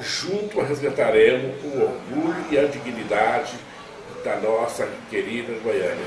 Junto resgataremos o orgulho e a dignidade da nossa querida Goiânia.